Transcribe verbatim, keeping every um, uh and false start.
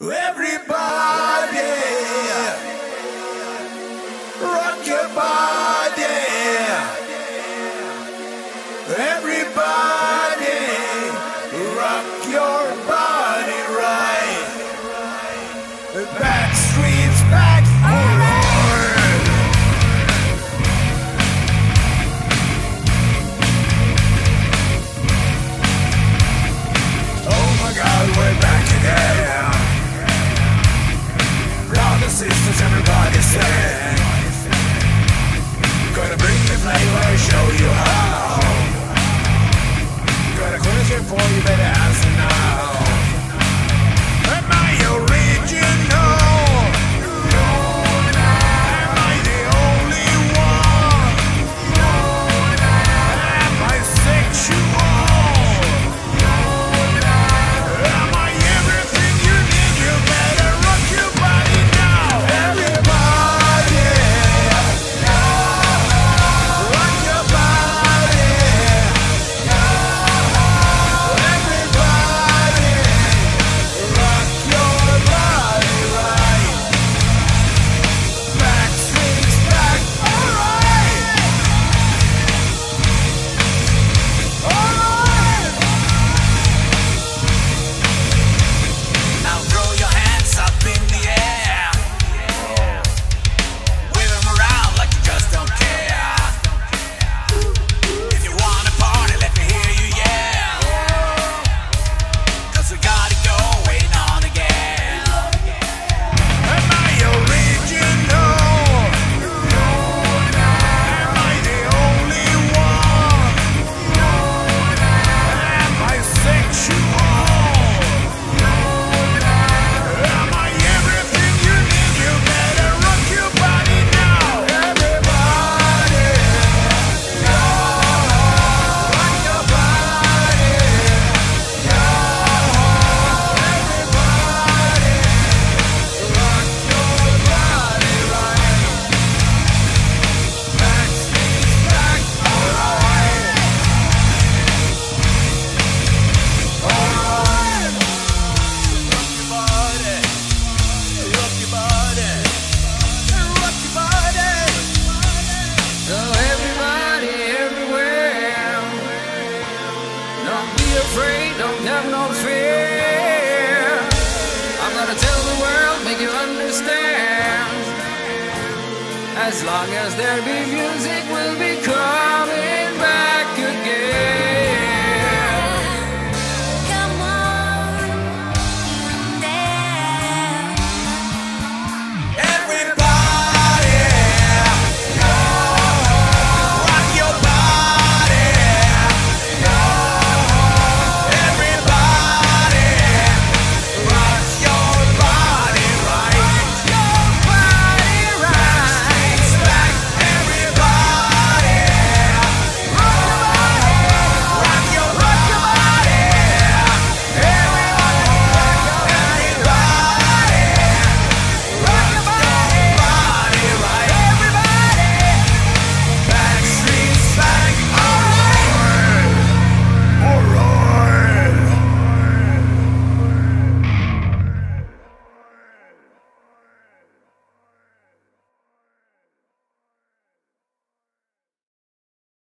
Everybody, rock your body. Everybody, rock your body right. Back streets, back forward. Oh my God, we're back again. Sisters, everybody sing. Gonna bring the flavor, show you how. Got a question for you, better answer now. Am I original? No. Am I the only one? No. Am I sexual? No. Am I everything you need? You better rock your body now. Don't have no fear. I'm gonna tell the world, make you understand. As long as there be music, we'll be cool.